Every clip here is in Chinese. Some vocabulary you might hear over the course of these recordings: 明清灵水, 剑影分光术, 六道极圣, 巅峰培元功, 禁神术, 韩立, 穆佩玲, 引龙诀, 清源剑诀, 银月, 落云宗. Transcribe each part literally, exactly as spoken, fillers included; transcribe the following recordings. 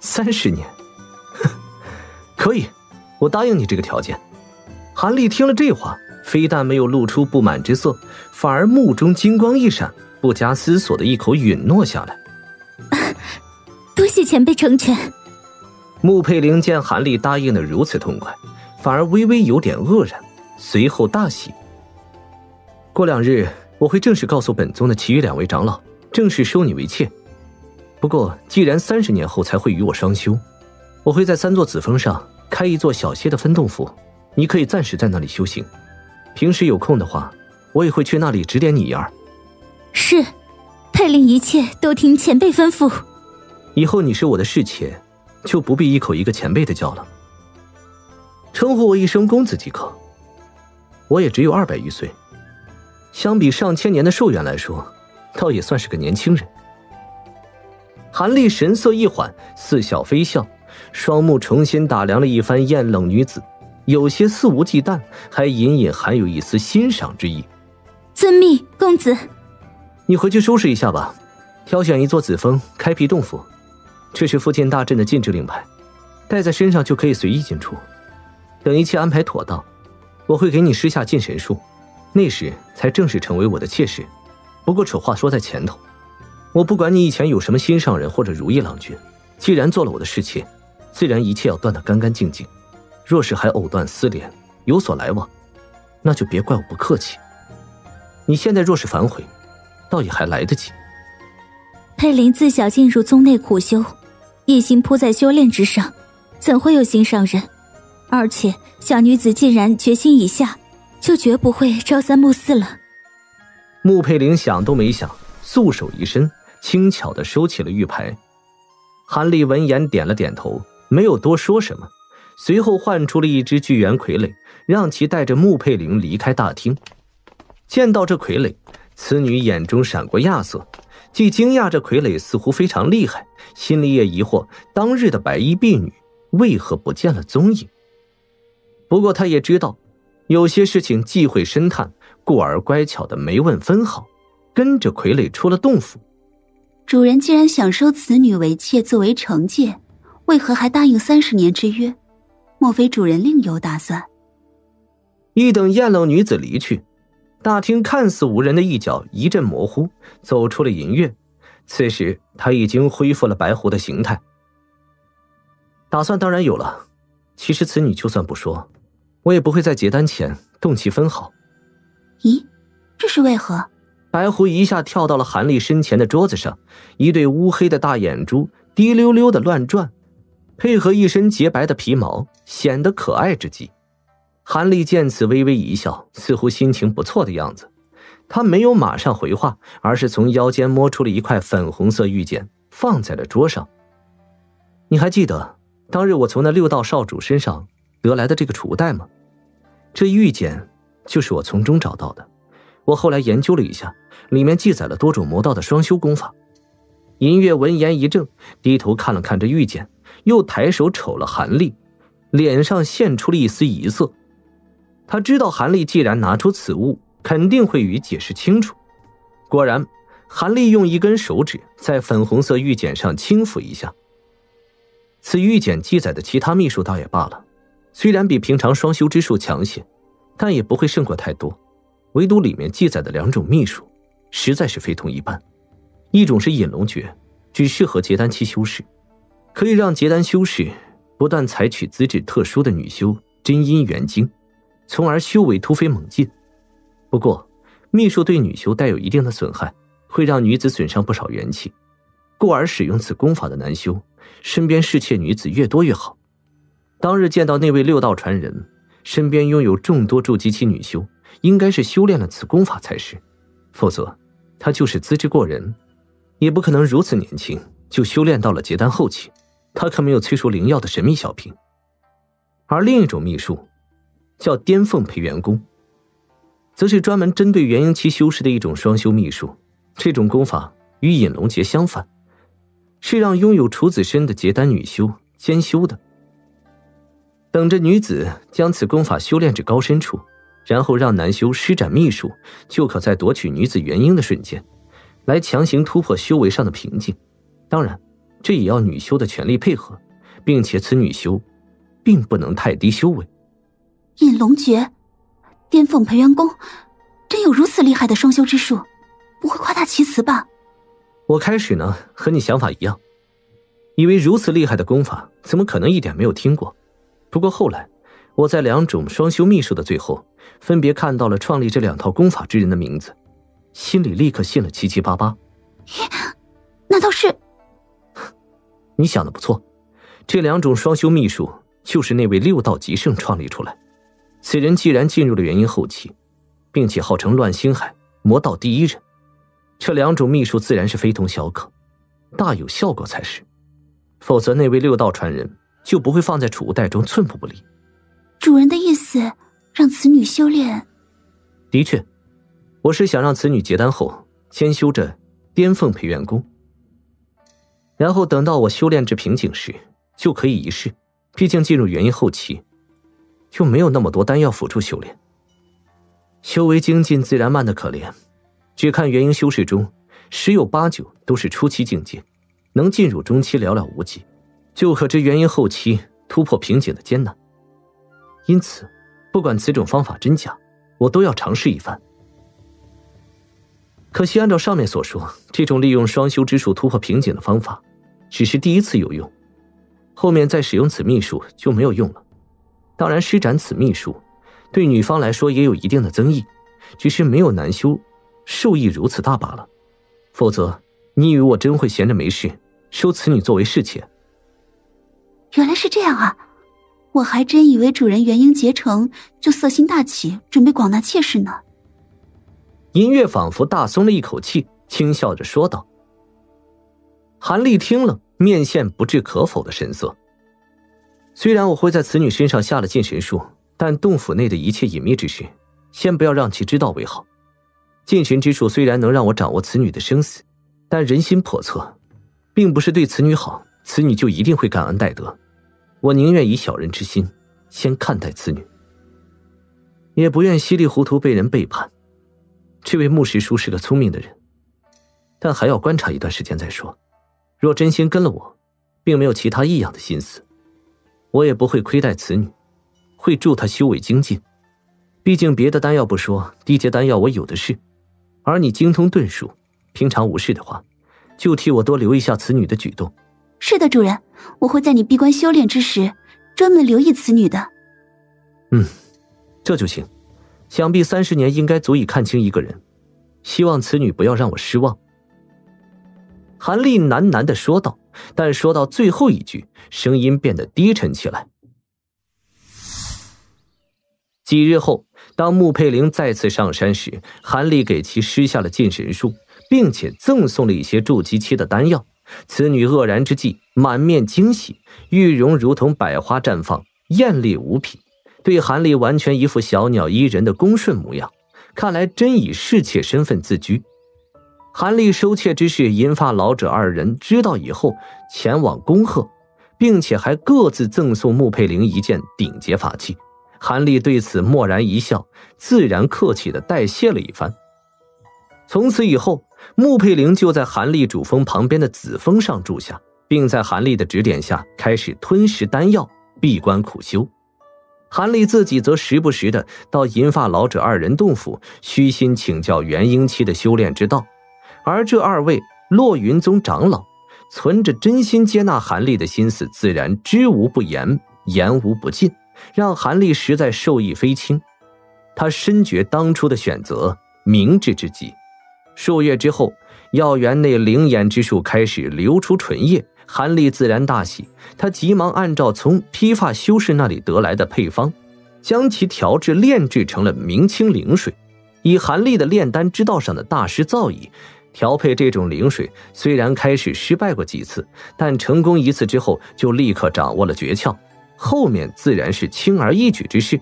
三十年，哼，可以，我答应你这个条件。韩立听了这话，非但没有露出不满之色，反而目中金光一闪，不加思索的一口允诺下来。多谢前辈成全。穆佩玲见韩立答应的如此痛快，反而微微有点愕然，随后大喜。过两日，我会正式告诉本宗的其余两位长老，正式收你为妾。不过，既然三十年后才会与我双修，我会在三座紫峰上开一座小些的分洞府，你可以暂时在那里修行。平时有空的话，我也会去那里指点你一二。是，佩玲一切都听前辈吩咐。以后你是我的侍妾，就不必一口一个前辈的叫了，称呼我一声公子即可。我也只有二百余岁，相比上千年的寿元来说，倒也算是个年轻人。韩立神色一缓，似笑非笑，双目重新打量了一番艳冷女子，有些肆无忌惮，还隐隐含有一丝欣赏之意。遵命，公子。你回去收拾一下吧，挑选一座紫峰开辟洞府，这是附近大阵的禁制令牌，带在身上就可以随意进出。等一切安排妥当，我会给你施下禁神术，那时才正式成为我的妾室。不过丑话说在前头，我不管你以前有什么心上人或者如意郎君，既然做了我的侍妾，自然一切要断得干干净净。若是还藕断丝连，有所来往，那就别怪我不客气。你现在若是反悔，倒也还来得及。佩林自小进入宗内苦修，一心扑在修炼之上，怎会有心上人？而且小女子既然决心已下，就绝不会朝三暮四了。穆佩玲想都没想，素手一伸，轻巧地收起了玉牌。韩立闻言点了点头，没有多说什么，随后唤出了一只巨猿傀儡，让其带着穆佩玲离开大厅。见到这傀儡，此女眼中闪过讶色，既惊讶这傀儡似乎非常厉害，心里也疑惑当日的白衣婢女为何不见了踪影。不过她也知道有些事情忌讳深探，故而乖巧的没问分毫，跟着傀儡出了洞府。主人既然想收此女为妾作为惩戒，为何还答应三十年之约？莫非主人另有打算？一等艳冷女子离去，大厅看似无人的一角一阵模糊，走出了银月。此时她已经恢复了白狐的形态。打算当然有了，其实此女就算不说，我也不会在结丹前动其分毫。咦，这是为何？白狐一下跳到了韩立身前的桌子上，一对乌黑的大眼珠滴溜溜的乱转，配合一身洁白的皮毛，显得可爱之极。韩立见此微微一笑，似乎心情不错的样子。他没有马上回话，而是从腰间摸出了一块粉红色玉简，放在了桌上。你还记得当日我从那六道少主身上得来的这个储物袋吗？这玉简就是我从中找到的。我后来研究了一下，里面记载了多种魔道的双修功法。银月闻言一怔，低头看了看这玉简，又抬手瞅了韩立，脸上现出了一丝疑色。他知道韩立既然拿出此物，肯定会予解释清楚。果然，韩立用一根手指在粉红色玉简上轻抚一下。此玉简记载的其他秘术倒也罢了，虽然比平常双修之术强些，但也不会胜过太多。唯独里面记载的两种秘术实在是非同一般。一种是引龙诀，只适合结丹期修士，可以让结丹修士不断采取资质特殊的女修真阴元经，从而修为突飞猛进。不过秘术对女修带有一定的损害，会让女子损伤不少元气，故而使用此功法的男修身边侍妾女子越多越好。当日见到那位六道传人，身边拥有众多筑基期女修，应该是修炼了此功法才是，否则他就是资质过人，也不可能如此年轻就修炼到了结丹后期。他可没有催熟灵药的神秘小瓶。而另一种秘术叫巅凤培元功，则是专门针对元婴期修士的一种双修秘术。这种功法与引龙诀相反，是让拥有处子身的结丹女修兼修的。等着女子将此功法修炼至高深处，然后让男修施展秘术，就可在夺取女子元婴的瞬间来强行突破修为上的瓶颈。当然这也要女修的全力配合，并且此女修并不能太低修为。引龙诀、巅峰培元功，真有如此厉害的双修之术？不会夸大其词吧？我开始呢和你想法一样，以为如此厉害的功法，怎么可能一点没有听过？不过后来，我在两种双修秘术的最后，分别看到了创立这两套功法之人的名字，心里立刻信了七七八八。难道是？你想的不错，这两种双修秘术就是那位六道极圣创立出来。此人既然进入了元婴后期，并且号称乱星海魔道第一人，这两种秘术自然是非同小可，大有效果才是。否则那位六道传人就不会放在储物袋中寸步不离。主人的意思让此女修炼？的确，我是想让此女结丹后先修着巅峰培元功，然后等到我修炼至瓶颈时就可以一试。毕竟进入元婴后期就没有那么多丹药辅助修炼，修为精进自然慢得可怜。只看元婴修士中十有八九都是初期境界，能进入中期寥寥无几，就可知元婴后期突破瓶颈的艰难。因此不管此种方法真假，我都要尝试一番。可惜按照上面所说，这种利用双修之术突破瓶颈的方法只是第一次有用，后面再使用此秘术就没有用了。当然施展此秘术对女方来说也有一定的增益，只是没有男修受益如此大罢了。否则你以为我真会闲着没事收此女作为侍妾？原来是这样啊，我还真以为主人元婴结成就色心大起，准备广纳妾室呢。音乐仿佛大松了一口气，轻笑着说道。韩丽听了面现不置可否的神色。虽然我会在此女身上下了禁神术，但洞府内的一切隐秘之事先不要让其知道为好。禁神之术虽然能让我掌握此女的生死，但人心叵测，并不是对此女好此女就一定会感恩戴德。我宁愿以小人之心先看待此女，也不愿稀里糊涂被人背叛。这位牧师叔是个聪明的人，但还要观察一段时间再说。若真心跟了我，并没有其他异样的心思，我也不会亏待此女，会助她修为精进。毕竟别的丹药不说，低阶丹药我有的是，而你精通遁术，平常无事的话，就替我多留意下此女的举动。是的，主人，我会在你闭关修炼之时专门留意此女的。嗯，这就行。想必三十年应该足以看清一个人，希望此女不要让我失望。韩丽喃喃地说道，但说到最后一句，声音变得低沉起来。几日后，当穆佩玲再次上山时，韩丽给其施下了禁神术，并且赠送了一些筑基期的丹药。此女愕然之际，满面惊喜，玉容如同百花绽放，艳丽无匹。对韩丽完全一副小鸟依人的恭顺模样，看来真以侍妾身份自居。韩丽收妾之事，银发老者二人知道以后前往恭贺，并且还各自赠送穆佩玲一件顶级法器。韩丽对此默然一笑，自然客气地代谢了一番。从此以后，穆佩玲就在韩丽主峰旁边的紫峰上住下，并在韩丽的指点下开始吞食丹药，闭关苦修。韩丽自己则时不时的到银发老者二人洞府虚心请教元婴期的修炼之道，而这二位落云宗长老存着真心接纳韩丽的心思，自然知无不言，言无不尽，让韩丽实在受益匪轻。他深觉当初的选择明智之极。数月之后，药园内灵眼之术开始流出纯液，韩丽自然大喜，她急忙按照从批发修士那里得来的配方，将其调制炼制成了明清灵水。以韩丽的炼丹之道上的大师造诣，调配这种灵水虽然开始失败过几次，但成功一次之后就立刻掌握了诀窍，后面自然是轻而易举之事。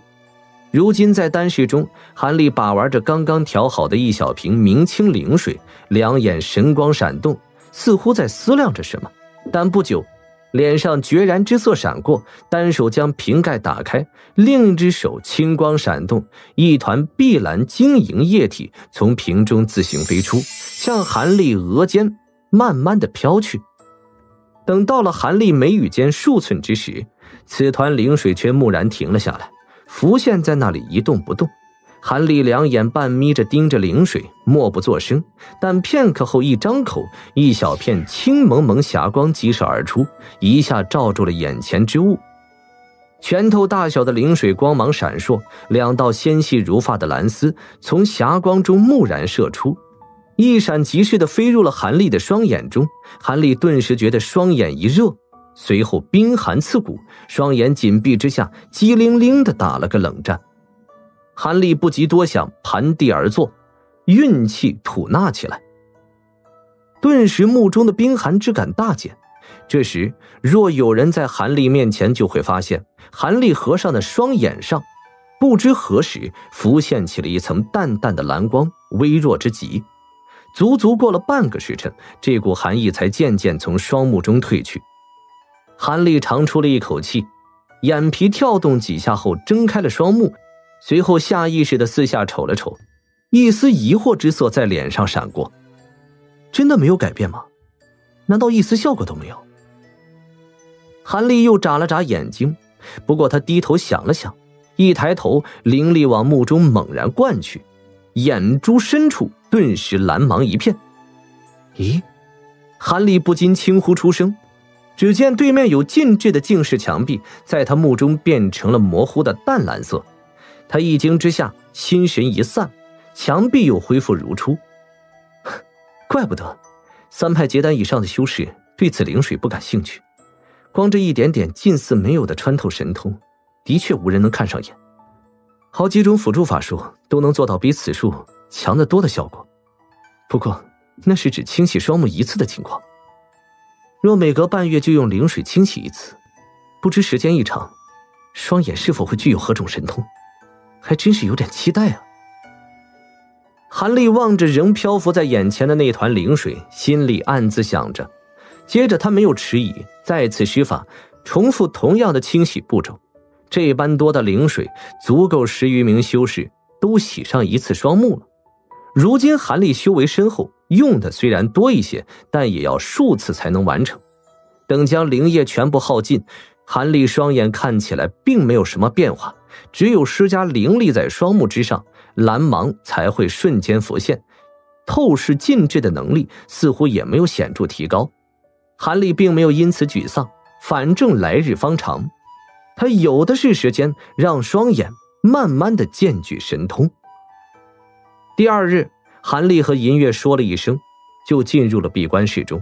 如今在丹室中，韩丽把玩着刚刚调好的一小瓶明清灵水，两眼神光闪动，似乎在思量着什么。但不久脸上决然之色闪过，单手将瓶盖打开，另一只手青光闪动，一团碧蓝晶莹液体从瓶中自行飞出，向韩丽额间慢慢的飘去。等到了韩立眉宇间数寸之时，此团灵水却蓦然停了下来，浮现在那里一动不动。韩立两眼半眯着盯着灵水，默不作声。但片刻后一张口，一小片青蒙蒙霞光激射而出，一下罩住了眼前之物。拳头大小的灵水光芒闪烁，两道纤细如发的蓝丝从霞光中蓦然射出，一闪即逝的飞入了韩立的双眼中。韩立顿时觉得双眼一热，随后冰寒刺骨，双眼紧闭之下，激灵灵地打了个冷战。韩立不及多想，盘地而坐，运气吐纳起来。顿时目中的冰寒之感大减。这时若有人在韩立面前，就会发现韩立和尚的双眼上不知何时浮现起了一层淡淡的蓝光，微弱之极。足足过了半个时辰，这股寒意才渐渐从双目中退去。韩立长出了一口气，眼皮跳动几下后睁开了双目，随后下意识地四下瞅了瞅，一丝疑惑之色在脸上闪过。真的没有改变吗？难道一丝效果都没有？韩立又眨了眨眼睛，不过他低头想了想，一抬头，灵力往目中猛然灌去，眼珠深处顿时蓝芒一片。咦？韩立不禁轻呼出声，只见对面有禁制的净室墙壁在他目中变成了模糊的淡蓝色。他一惊之下，心神一散，墙壁又恢复如初。怪不得三派结丹以上的修士对此灵水不感兴趣，光这一点点近似没有的穿透神通，的确无人能看上眼。好几种辅助法术都能做到比此术强得多的效果，不过那是只清洗双目一次的情况。若每隔半月就用灵水清洗一次，不知时间一长，双眼是否会具有何种神通，还真是有点期待啊。韩立望着仍漂浮在眼前的那团灵水，心里暗自想着。接着他没有迟疑，再次施法，重复同样的清洗步骤。这般多的灵水，足够十余名修士都洗上一次双目了。如今韩立修为深厚，用的虽然多一些，但也要数次才能完成。等将灵液全部耗尽，韩立双眼看起来并没有什么变化，只有施加灵力在双目之上，蓝芒才会瞬间浮现，透视禁制的能力似乎也没有显著提高。韩立并没有因此沮丧，反正来日方长，他有的是时间让双眼慢慢的渐具神通。第二日，韩立和银月说了一声，就进入了闭关室中，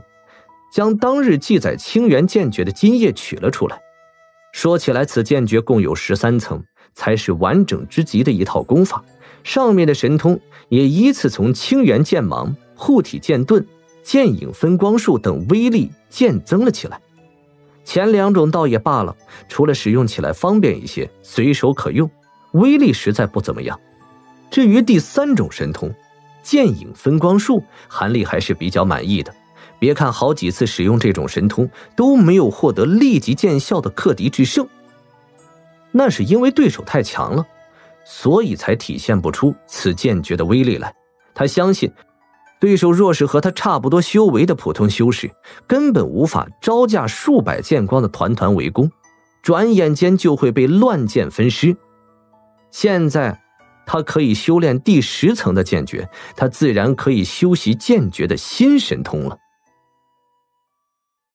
将当日记载清源剑诀的金液取了出来。说起来，此剑诀共有十三层，才是完整之极的一套功法，上面的神通也依次从清源剑芒、护体剑盾、剑影分光术等威力渐增了起来。前两种倒也罢了，除了使用起来方便一些，随手可用，威力实在不怎么样。至于第三种神通剑影分光术，韩立还是比较满意的。别看好几次使用这种神通都没有获得立即见效的克敌制胜，那是因为对手太强了，所以才体现不出此剑诀的威力来。他相信对手若是和他差不多修为的普通修士，根本无法招架数百剑光的团团围攻，转眼间就会被乱剑分尸。现在他可以修炼第十层的剑诀，他自然可以修习剑诀的新神通了。